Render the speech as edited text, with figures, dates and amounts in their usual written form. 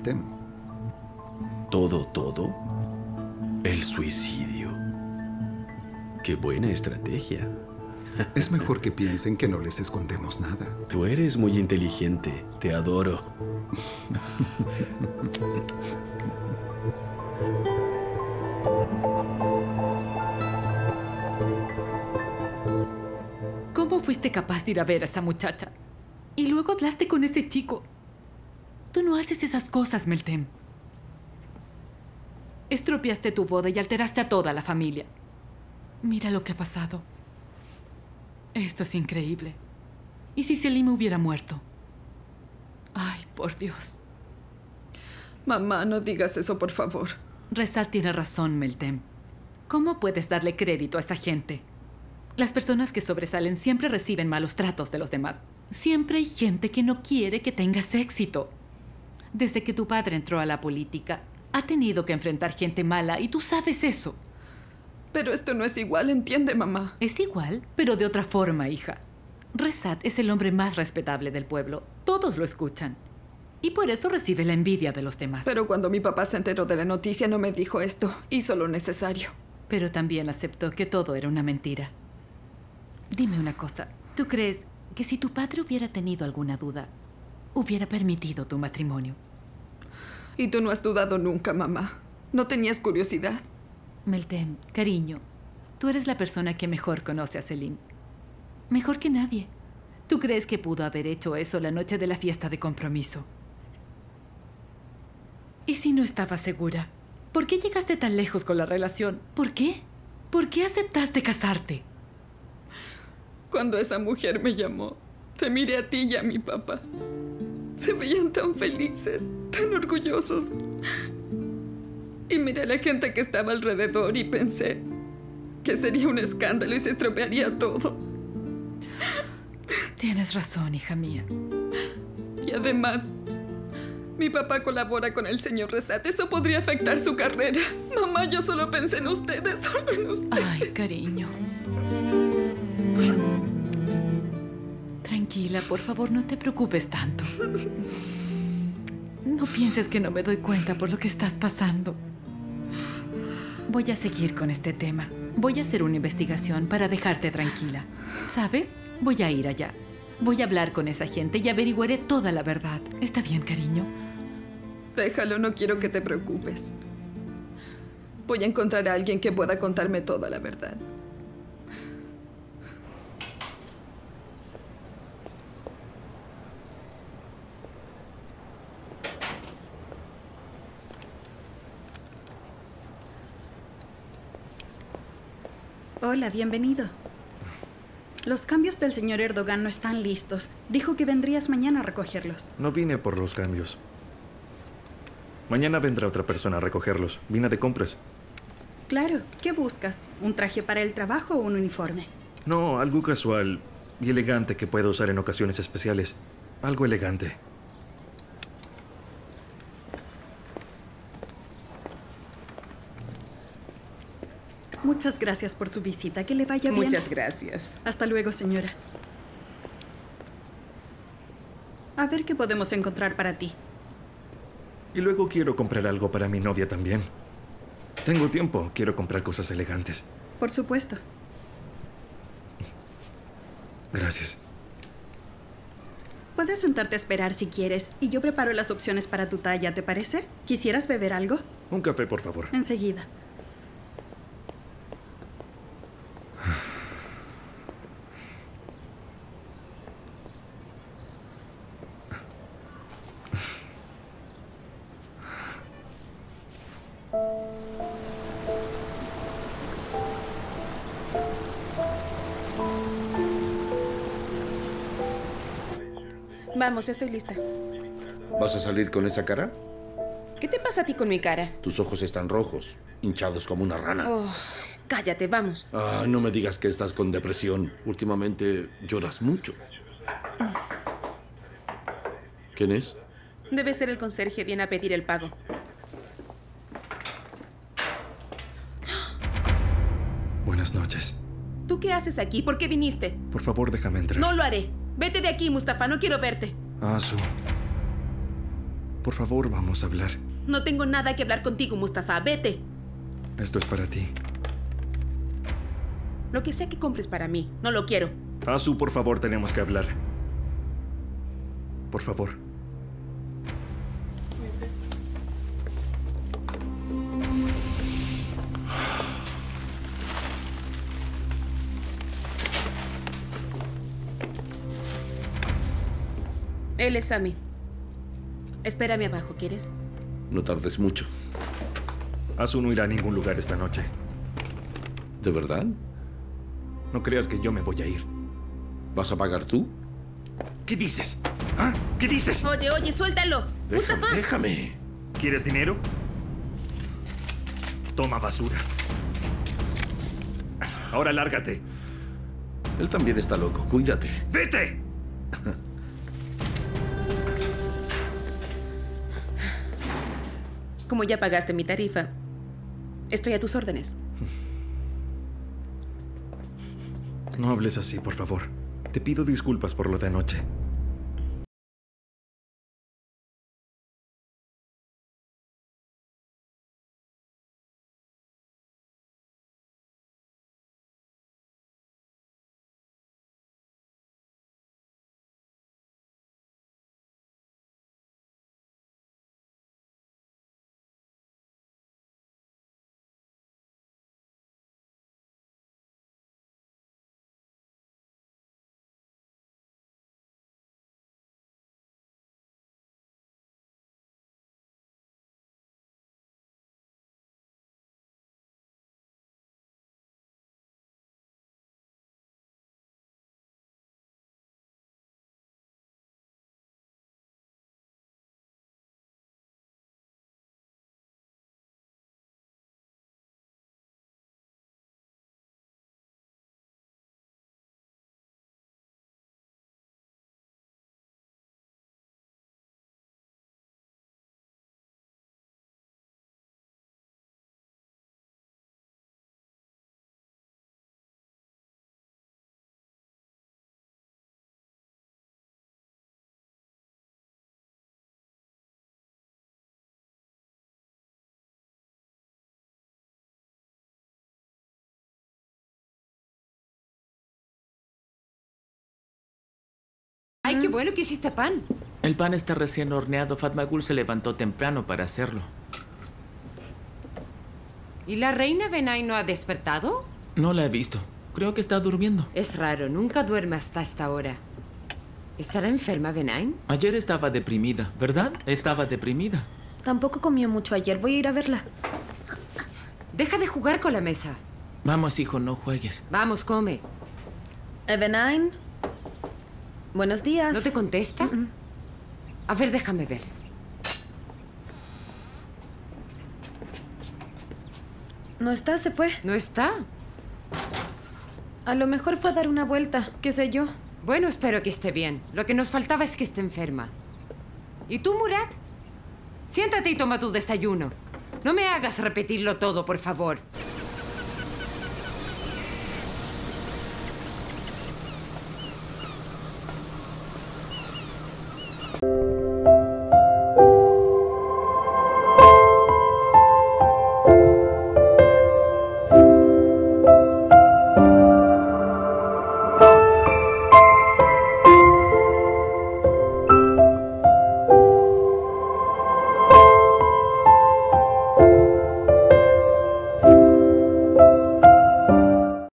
Meltem. ¿Todo? El suicidio. Qué buena estrategia. Es mejor que piensen que no les escondemos nada. Tú eres muy inteligente. Te adoro. ¿Cómo fuiste capaz de ir a ver a esa muchacha? Y luego hablaste con ese chico. Tú no haces esas cosas, Meltem. Estropeaste tu boda y alteraste a toda la familia. Mira lo que ha pasado. Esto es increíble. ¿Y si Selim hubiera muerto? Ay, por Dios. Mamá, no digas eso, por favor. Reşat tiene razón, Meltem. ¿Cómo puedes darle crédito a esa gente? Las personas que sobresalen siempre reciben malos tratos de los demás. Siempre hay gente que no quiere que tengas éxito. Desde que tu padre entró a la política, ha tenido que enfrentar gente mala y tú sabes eso. Pero esto no es igual, ¿entiende, mamá? Es igual, pero de otra forma, hija. Reşat es el hombre más respetable del pueblo. Todos lo escuchan. Y por eso recibe la envidia de los demás. Pero cuando mi papá se enteró de la noticia, no me dijo esto. Hizo lo necesario. Pero también aceptó que todo era una mentira. Dime una cosa. ¿Tú crees que si tu padre hubiera tenido alguna duda, hubiera permitido tu matrimonio? Y tú no has dudado nunca, mamá. ¿No tenías curiosidad? Meltem, cariño, tú eres la persona que mejor conoce a Selim. Mejor que nadie. ¿Tú crees que pudo haber hecho eso la noche de la fiesta de compromiso? ¿Y si no estaba segura? ¿Por qué llegaste tan lejos con la relación? ¿Por qué? ¿Por qué aceptaste casarte? Cuando esa mujer me llamó, te miré a ti y a mi papá. Se veían tan felices, tan orgullosos. Y miré a la gente que estaba alrededor y pensé que sería un escándalo y se estropearía todo. Tienes razón, hija mía. Y además, mi papá colabora con el señor Reşat. Eso podría afectar su carrera. Mamá, yo solo pensé en ustedes, solo en ustedes. Ay, cariño. Tranquila, por favor, no te preocupes tanto. No pienses que no me doy cuenta por lo que estás pasando. Voy a seguir con este tema. Voy a hacer una investigación para dejarte tranquila. ¿Sabes? Voy a ir allá. Voy a hablar con esa gente y averiguaré toda la verdad. ¿Está bien, cariño? Déjalo, no quiero que te preocupes. Voy a encontrar a alguien que pueda contarme toda la verdad. Hola, bienvenido. Los cambios del señor Erdoğan no están listos. Dijo que vendrías mañana a recogerlos. No vine por los cambios. Mañana vendrá otra persona a recogerlos. Vine de compras. Claro. ¿Qué buscas? ¿Un traje para el trabajo o un uniforme? No, algo casual y elegante que pueda usar en ocasiones especiales. Algo elegante. Muchas gracias por su visita. Que le vaya bien. Muchas gracias. Hasta luego, señora. A ver qué podemos encontrar para ti. Y luego quiero comprar algo para mi novia también. Tengo tiempo. Quiero comprar cosas elegantes. Por supuesto. Gracias. Puedes sentarte a esperar si quieres y yo preparo las opciones para tu talla, ¿te parece? ¿Quisieras beber algo? Un café, por favor. Enseguida. Vamos, estoy lista. ¿Vas a salir con esa cara? ¿Qué te pasa a ti con mi cara? Tus ojos están rojos, hinchados como una rana. Oh, cállate, vamos. Ay, no me digas que estás con depresión. Últimamente lloras mucho. ¿Quién es? Debe ser el conserje, viene a pedir el pago. Buenas noches. ¿Tú qué haces aquí? ¿Por qué viniste? Por favor, déjame entrar. No lo haré. Vete de aquí, Mustafa. No quiero verte. Azu. Por favor, vamos a hablar. No tengo nada que hablar contigo, Mustafa. Vete. Esto es para ti. Lo que sea que compres para mí, no lo quiero. Azu, por favor, tenemos que hablar. Por favor. Él es Sammy. Espérame abajo, ¿quieres? No tardes mucho. Azu no irá a ningún lugar esta noche. ¿De verdad? No creas que yo me voy a ir. ¿Vas a pagar tú? ¿Qué dices? ¿Ah? ¿Qué dices? Oye, oye, suéltalo. Déjame, Mustafa. Déjame. ¿Quieres dinero? Toma basura. Ahora lárgate. Él también está loco. Cuídate. ¡Vete! Como ya pagaste mi tarifa, estoy a tus órdenes. No hables así, por favor. Te pido disculpas por lo de anoche. ¡Ay, qué bueno que hiciste pan! El pan está recién horneado. Fatmagül se levantó temprano para hacerlo. ¿Y la reina Ebe Nine no ha despertado? No la he visto. Creo que está durmiendo. Es raro. Nunca duerme hasta esta hora. ¿Estará enferma Ebe Nine? Ayer estaba deprimida, ¿verdad? Estaba deprimida. Tampoco comió mucho ayer. Voy a ir a verla. Deja de jugar con la mesa. Vamos, hijo, no juegues. Vamos, come. Ebe Nine... Buenos días. ¿No te contesta? A ver, déjame ver. No está, se fue. ¿No está? A lo mejor fue a dar una vuelta, qué sé yo. Bueno, espero que esté bien. Lo que nos faltaba es que esté enferma. ¿Y tú, Murat? Siéntate y toma tu desayuno. No me hagas repetirlo todo, por favor.